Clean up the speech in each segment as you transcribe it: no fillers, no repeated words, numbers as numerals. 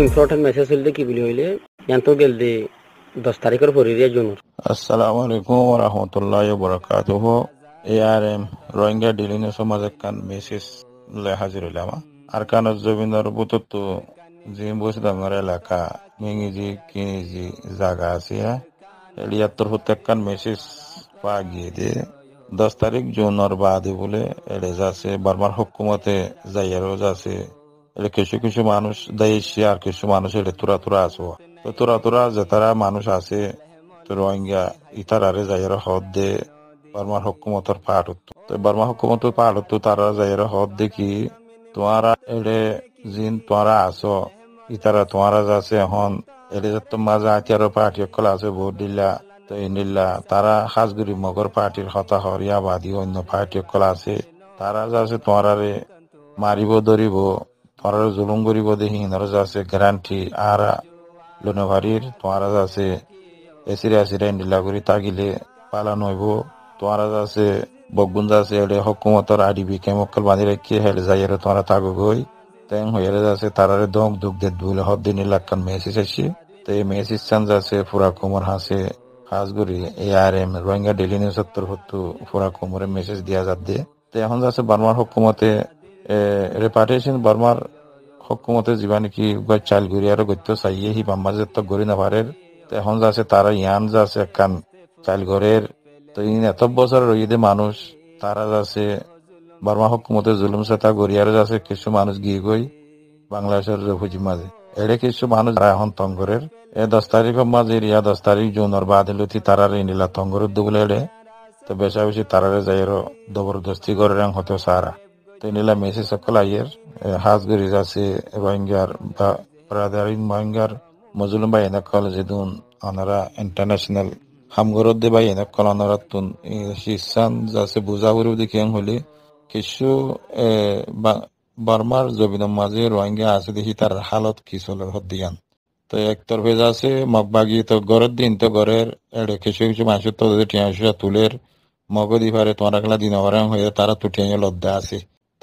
important message hilde ki bili hoile yanto gelde 10 tarikher porire jonor. Assalamu alaikum wa rahmatullahi wa barakatuh. ARM Rohingya Delination Samaj kan message le hazir ulama arkan jobinar butotu জিম্বুস দামার এলাকা মেঙ্গিজি কিনিজি জায়গা আছে এলিয়াত্তর প্রত্যেকখান message পা গিয়ে দিয়ে 10 তারিখ জুনের বাদে বলে এলে যাচ্ছে বারবার হুকুমতে যাইয়া রোজ আছে এলে কিছু কিছু মানুষ দায়িছে আর কিছু মানুষ এলে তুরা তুরা আছে তো তুরা তুরা যে তারা মানুষ আছে তো রোহিঙ্গা ইতারারে যাইয়ার হদ দে বারমার হুকুমতর পাঠ হতো তো বারমা হুকুমতর পাঠ হতো তারা যাইয়ার হদ দেখি তোমারা এলে জিন তোমরা আসো ইতারা তোমারা যাচ্ছে এখন এলে তোমার জাতীয় পার্টি সকল আছে ভোট দিলা তো ইনিল্লা তারা খাসগুড়ি মগর পার্টির হতা হরিয়া বাদী অন্য পার্টি সকল আছে তারা যাচ্ছে তোমারে মারিব ধরিব তোমার জুলুম করিব দেখি ইনারা যাচ্ছে গ্যারান্টি আর লুনবাড়ির তোমারা যাচ্ছে এসিরে আসিরে ইন্ডিলা করি তাগিলে পালানো হইব তোমারা যাচ্ছে বগুন যাচ্ছে এলে হকুমতর আডিবি কেমকল বাঁধি রেখে হেলে যাইয়ারে তোমারা তাগো গই তেং হইয়ারে যাচ্ছে তারারে দম দুঃখ দে বলে হদ দিন লাখান মেসেজ আসি তো এই মেসেজ চান যাচ্ছে ফুরা কোমর হাসে খাস করে ARM রোহিঙ্গা ডেলি নিউজ হতো ফুরা কোমরে মেসেজ দিয়া যাত দে তো এখন যাচ্ছে বার্মার হকুমতে রেপার্টেশন বার্মার হকুমতে জীবানি কি চাল ঘুরি আরো গত্য চাইয়ে হি বাম্মাজের তো ঘুরি না পারের তো এখন যাচ্ছে তারা ইয়ান যাচ্ছে একখান চাল ঘরের তো ইন এত বছর রইদে মানুষ তারা যাচ্ছে বার্মা হকুমতে জুলুম সেটা গড়িয়ারে যাচ্ছে কিছু মানুষ গিয়ে গই বাংলাদেশের রেফুজি মাঝে এড়ে কিছু মানুষ এখন তঙ্গরের এ 10 তারিখ মাঝে ইয়া 10 তারিখ জুনের বাদে লুথি তারারে নিলা তঙ্গরের দুগুলো এড়ে তো বেশা বেশি তারারে যাইয়ের জবরদস্তি করে রং হতো সারা তো নিলা মেসেজ সকল আইয়ের হাজ গড়ি যাচ্ছে রোহিঙ্গার বা ব্রাদারিং রোহিঙ্গার মজুলুম বা এনেকল যেদিন ওনারা ইন্টারন্যাশনাল হামগরত দে বা এনেকল ওনারা তুন শিসান যাচ্ছে বুঝাবুরি দেখি হলে কিছু বার্মার জমিনের মাঝে রোহিঙ্গা আছে দেখি তার হালত কি চলে হদিয়ান তো একতরফে যাচ্ছে মগবাগি তো গড়ের দিন তো গড়ের এড়ে কিছু কিছু মানুষের তো টিয়া তুলের মগদি ভারে তোমার গলা দিন হরাং হয়ে তারা তুটিয়ে লদ্দা আছে তো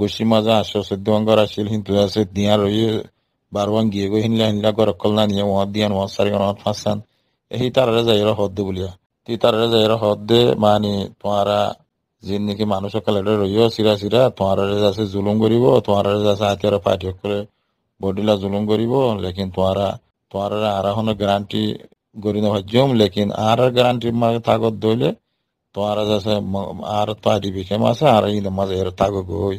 গুছি মাজা আসো সদ্যঙ্গর আসিল হিন্দু আছে দিয়া রই বারবাং গিয়ে গো হিনলা হিনলা গর কল না নিয়ে ওয়া দিয়ান ওয়া সারি ওয়া ফাসান এই তারারে যাইরা হদ্দে বলিয়া তি তারারে যাইরা হদ্দে মানে তোমারা জিন নাকি মানুষ সকলে রইও চিরা চিরা তোমার যাচ্ছে জুলুম করিব তোমার যাচ্ছে হাতিয়ার পাঠি সকলে বডিলা জুলুম করিব লেকিন তোমার আর এখন গ্যারান্টি গড়ি নহজম লেকিন আর গ্যারান্টি তাগত দইলে তোমার যাচ্ছে আর পাঠি বিকেম আছে আর ইন মাঝে এর তাগত হই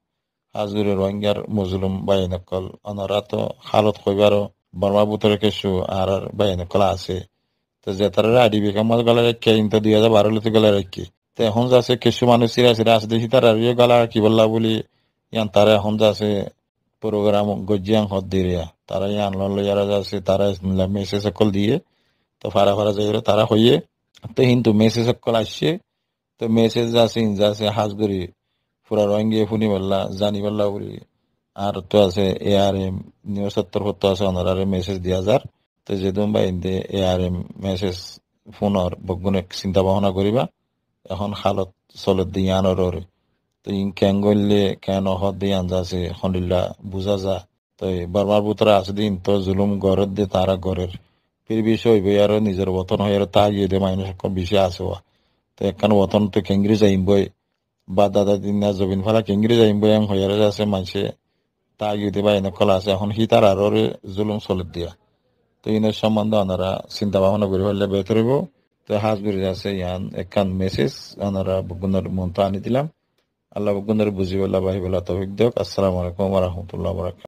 হাজুরে রোহিঙ্গার মজলুম বাইনকল ওনারা তো হালত কইবারও বার্মার ভিতরে কিছু আর বাইনকল আছে তো যে তারা আডি বিকে মাঝ গলা রেখে কিন্তু 2012 গলা রেখে এখন যাচ্ছে কিছু মানুষ চিরা চিরা আছে দেখি তারা গলা কি বললা বলি ইয়ান তারা এখন যাচ্ছে প্রোগ্রাম গজিয়াং হদ দিয়ে তারা ইয়ান লইয়ারা যাচ্ছে তারা মেসেজ সকল দিয়ে তো ফারা ফারা যাই তারা হইয়ে তো কিন্তু মেসেজ সকল আসছে তো মেসেজ যাচ্ছে ইন যাচ্ছে হাজগুড়ি পুরা রোহিঙ্গিয়ে শুনি বললা জানি বললা বলি আর তো আছে ARM নিউজ হতো আছে ওনার মেসেজ দিয়া যার তো যেদম বা ইন্দে ARM মেসেজ ফোনের বগুণে চিন্তা ভাবনা করিবা এখন হালত চলত দিয়ে আনরে তো ইন ক্যাং গলে কেন হত দিয়ে আন যাচ্ছে খন্ডিল্লা বুঝা যা তো বারবার বুতরা আছে দিন তো জুলুম গড়ের দে তারা গড়ের ফির বিষয় হইবে আর নিজের বতন হয়ে আর তা গিয়ে দে মানুষ বেশি আসে তো একখান বতন তো কেঙ্গিরি যাইবই বা দাদা দিন না জবিন ফালা কেঙ্গিরি যাইবই এম হয়ে যাচ্ছে মানুষে তা গিয়ে দে বা এনেকল আছে এখন সি তার আররে জুলুম চলত দিয়া তো ইনের সম্বন্ধে ওনারা চিন্তা ভাবনা করে ফেললে বেতরিব তো hazbir jase yan ekkan message anara bugunar montani dilam Allah bugunar buji wala bahi wala tawfiq dok assalamu alaikum warahmatullahi wabarakatuh.